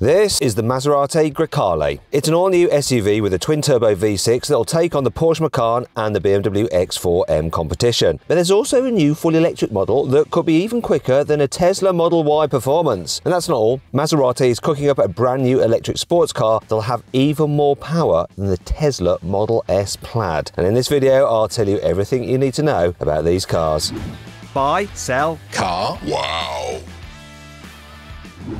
This is the Maserati Grecale. It's an all-new SUV with a twin-turbo V6 that'll take on the Porsche Macan and the BMW X4 M Competition. But there's also a new full-electric model that could be even quicker than a Tesla Model Y Performance. And that's not all. Maserati is cooking up a brand new electric sports car that'll have even more power than the Tesla Model S Plaid. And in this video, I'll tell you everything you need to know about these cars. Buy, sell, car. Wow.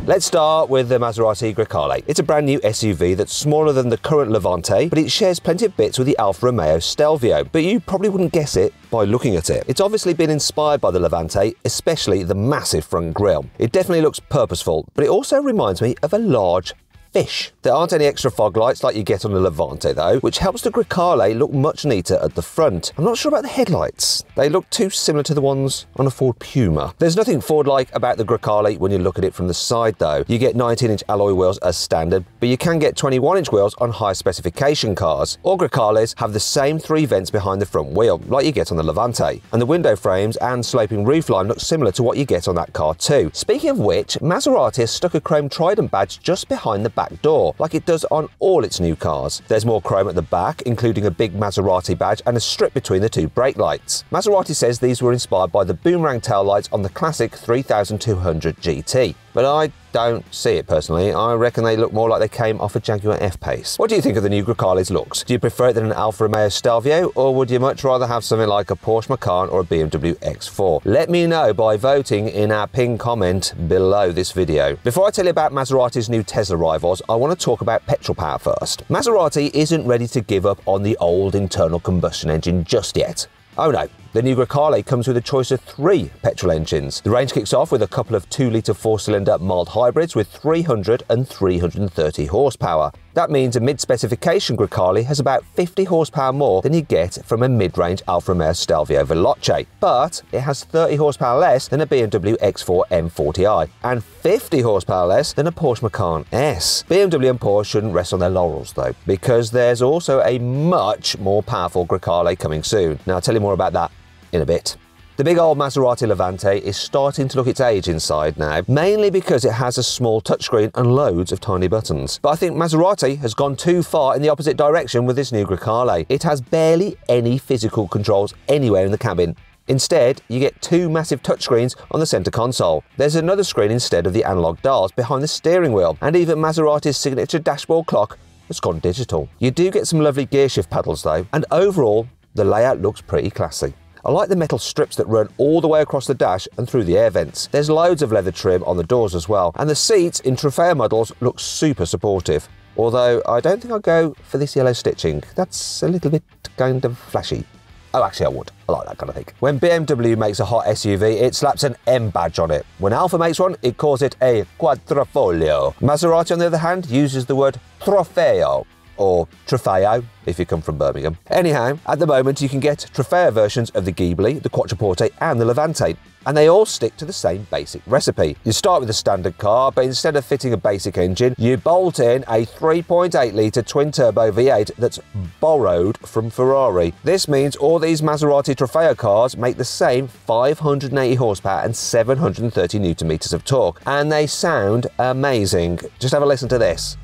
Let's start with the Maserati Grecale. It's a brand new SUV that's smaller than the current Levante, but it shares plenty of bits with the Alfa Romeo Stelvio, but you probably wouldn't guess it by looking at it. It's obviously been inspired by the Levante, especially the massive front grille. It definitely looks purposeful, but it also reminds me of a large fish. There aren't any extra fog lights like you get on the Levante though, which helps the Grecale look much neater at the front. I'm not sure about the headlights. They look too similar to the ones on a Ford Puma. There's nothing Ford-like about the Grecale when you look at it from the side though. You get 19-inch alloy wheels as standard, but you can get 21-inch wheels on high-specification cars. All Grecales have the same three vents behind the front wheel, like you get on the Levante. And the window frames and sloping roofline look similar to what you get on that car too. Speaking of which, Maserati has stuck a chrome trident badge just behind the back door, like it does on all its new cars. There's more chrome at the back, including a big Maserati badge and a strip between the two brake lights. Maserati says these were inspired by the boomerang taillights on the classic 3200 GT. But I don't see it personally. I reckon they look more like they came off a Jaguar F-Pace. What do you think of the new Grecale's looks? Do you prefer it than an Alfa Romeo Stelvio, or would you much rather have something like a Porsche Macan or a BMW X4? Let me know by voting in our pinned comment below this video. Before I tell you about Maserati's new Tesla rivals, I want to talk about petrol power first. Maserati isn't ready to give up on the old internal combustion engine just yet. Oh no, the new Grecale comes with a choice of three petrol engines. The range kicks off with a couple of 2-litre four-cylinder mild hybrids with 300 and 330 horsepower. That means a mid-specification Grecale has about 50 horsepower more than you get from a mid-range Alfa Romeo Stelvio Veloce, but it has 30 horsepower less than a BMW X4 M40i and 50 horsepower less than a Porsche Macan S. BMW and Porsche shouldn't rest on their laurels though, because there's also a much more powerful Grecale coming soon. Now I'll tell you more about that in a bit. The big old Maserati Levante is starting to look its age inside now, mainly because it has a small touchscreen and loads of tiny buttons. But I think Maserati has gone too far in the opposite direction with this new Grecale. It has barely any physical controls anywhere in the cabin. Instead, you get two massive touchscreens on the center console. There's another screen instead of the analog dials behind the steering wheel, and even Maserati's signature dashboard clock has gone digital. You do get some lovely gearshift paddles though, and overall, the layout looks pretty classy. I like the metal strips that run all the way across the dash and through the air vents. There's loads of leather trim on the doors as well, and the seats in Trofeo models look super supportive. Although I don't think I'll go for this yellow stitching. That's a little bit kind of flashy. Oh, actually I would. I like that kind of thing. When BMW makes a hot SUV, it slaps an M badge on it. When Alfa makes one, it calls it a Quattroporte. Maserati, on the other hand, uses the word Trofeo, or Trofeo, if you come from Birmingham. Anyhow, at the moment you can get Trofeo versions of the Ghibli, the Quattroporte and the Levante, and they all stick to the same basic recipe. You start with a standard car, but instead of fitting a basic engine, you bolt in a 3.8-litre twin-turbo V8 that's borrowed from Ferrari. This means all these Maserati Trofeo cars make the same 580 horsepower and 730 newton-metres of torque, and they sound amazing. Just have a listen to this.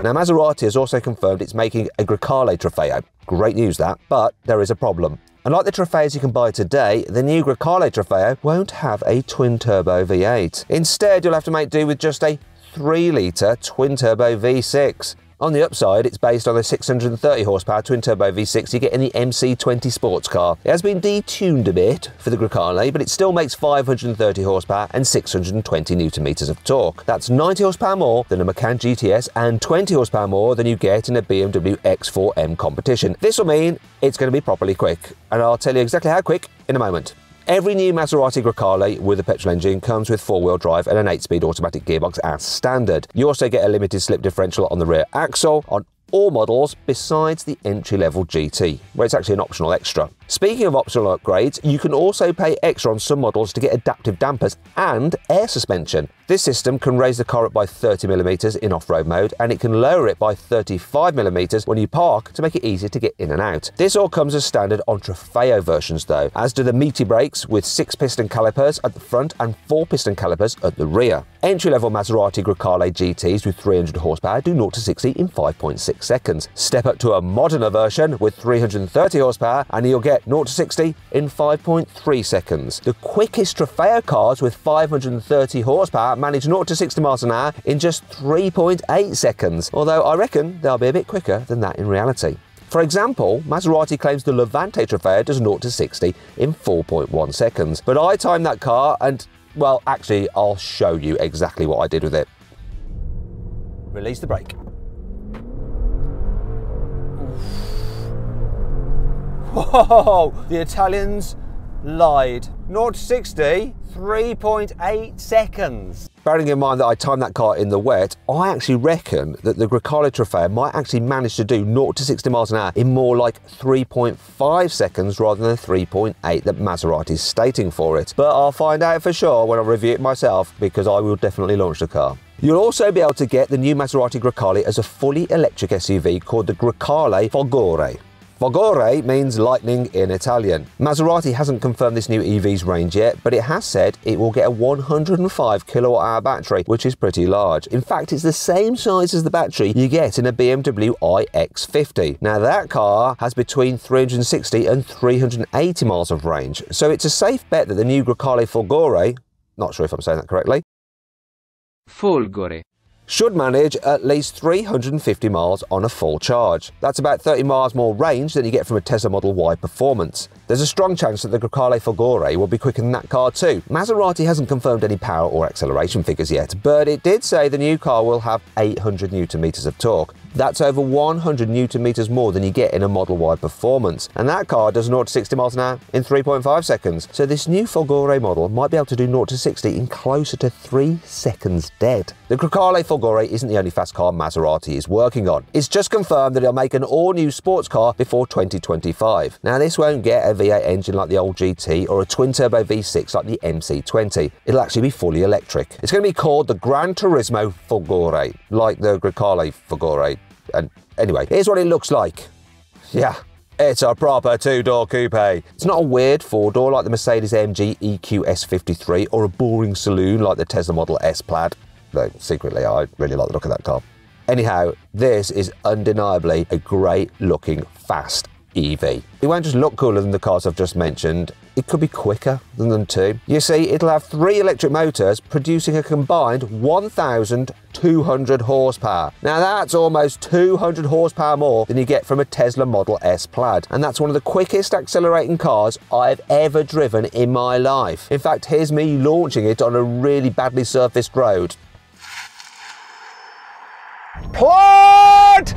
Now, Maserati has also confirmed it's making a Grecale Trofeo. Great news that, but there is a problem. Unlike the Trofeos you can buy today, the new Grecale Trofeo won't have a twin-turbo V8. Instead, you'll have to make do with just a 3-litre twin-turbo V6. On the upside, it's based on the 630 horsepower twin-turbo V6 you get in the MC20 sports car. It has been detuned a bit for the Grecale, but it still makes 530 horsepower and 620 newton-meters of torque. That's 90 horsepower more than a Macan GTS and 20 horsepower more than you get in a BMW X4 M Competition. This will mean it's going to be properly quick, and I'll tell you exactly how quick in a moment. Every new Maserati Grecale with a petrol engine comes with four-wheel drive and an 8-speed automatic gearbox as standard. You also get a limited slip differential on the rear axle on all models besides the entry-level GT, where it's actually an optional extra. Speaking of optional upgrades, you can also pay extra on some models to get adaptive dampers and air suspension. This system can raise the car up by 30mm in off-road mode, and it can lower it by 35mm when you park to make it easier to get in and out. This all comes as standard on Trofeo versions though, as do the meaty brakes with 6-piston calipers at the front and 4-piston calipers at the rear. Entry-level Maserati Grecale GTs with 300 horsepower do 0-60 in 5.6 seconds. Step up to a moderner version with 330 horsepower and you'll get 0-60 in 5.3 seconds. The quickest Trofeo cars with 530 horsepower manage 0-60 miles an hour in just 3.8 seconds, although I reckon they'll be a bit quicker than that in reality. For example, Maserati claims the Levante Trofeo does 0-60 in 4.1 seconds, but I timed that car and, well, actually, I'll show you exactly what I did with it. Release the brake. Whoa, the Italians lied. 0-60, 3.8 seconds. Bearing in mind that I timed that car in the wet, I actually reckon that the Grecale Trofeo might actually manage to do 0-60 miles an hour in more like 3.5 seconds rather than 3.8 that Maserati's stating for it. But I'll find out for sure when I review it myself, because I will definitely launch the car. You'll also be able to get the new Maserati Grecale as a fully electric SUV called the Grecale Folgore. Folgore means lightning in Italian. Maserati hasn't confirmed this new EV's range yet, but it has said it will get a 105kWh battery, which is pretty large. In fact, it's the same size as the battery you get in a BMW iX50. Now that car has between 360 and 380 miles of range, so it's a safe bet that the new Grecale Folgore, not sure if I'm saying that correctly, Folgore, should manage at least 350 miles on a full charge. That's about 30 miles more range than you get from a Tesla Model Y Performance. There's a strong chance that the Grecale Folgore will be quicker than that car too. Maserati hasn't confirmed any power or acceleration figures yet, but it did say the new car will have 800 Nm of torque. That's over 100 Nm more than you get in a Model Y Performance, and that car does 0-60 miles an hour in 3.5 seconds. So this new Folgore model might be able to do 0-60 in closer to 3 seconds dead. The Grecale Folgore isn't the only fast car Maserati is working on. It's just confirmed that it'll make an all-new sports car before 2025. Now this won't get a V8 engine like the old GT or a twin-turbo V6 like the MC20. It'll actually be fully electric. It's going to be called the Gran Turismo Folgore, like the Grecale Folgore. And anyway, here's what it looks like. Yeah. It's a proper 2-door coupe. It's not a weird 4-door like the Mercedes MG EQS 53 or a boring saloon like the Tesla Model S Plaid. Though, secretly, I really like the look of that car. Anyhow, this is undeniably a great-looking, fast EV. It won't just look cooler than the cars I've just mentioned, it could be quicker than them too. You see, it'll have 3 electric motors producing a combined 1,200 horsepower. Now that's almost 200 horsepower more than you get from a Tesla Model S Plaid, and that's one of the quickest accelerating cars I've ever driven in my life. In fact, here's me launching it on a really badly surfaced road. Plaid!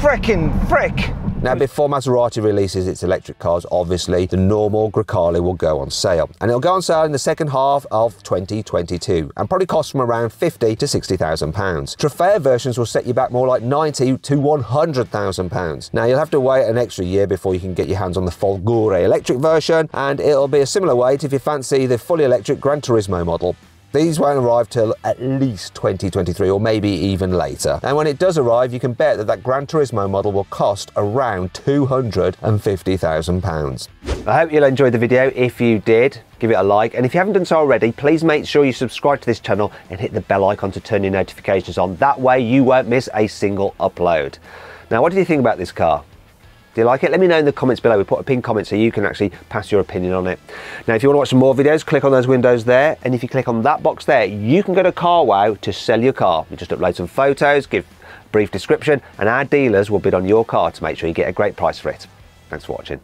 Frickin' frick! Now, before Maserati releases its electric cars, obviously, the normal Grecale will go on sale. And it'll go on sale in the second half of 2022 and probably cost from around £50,000 to £60,000. Trofeo versions will set you back more like £90,000 to £100,000. Now, you'll have to wait an extra year before you can get your hands on the Folgore electric version, and it'll be a similar wait if you fancy the fully electric Gran Turismo model. These won't arrive till at least 2023 or maybe even later. And when it does arrive, you can bet that that Gran Turismo model will cost around £250,000. I hope you'll enjoy the video. If you did, give it a like. And if you haven't done so already, please make sure you subscribe to this channel and hit the bell icon to turn your notifications on. That way you won't miss a single upload. Now, what did you think about this car? Do you like it? Let me know in the comments below. We put a pinned comment so you can actually pass your opinion on it. Now, if you want to watch some more videos, click on those windows there. And if you click on that box there, you can go to Carwow to sell your car. You just upload some photos, give a brief description, and our dealers will bid on your car to make sure you get a great price for it. Thanks for watching.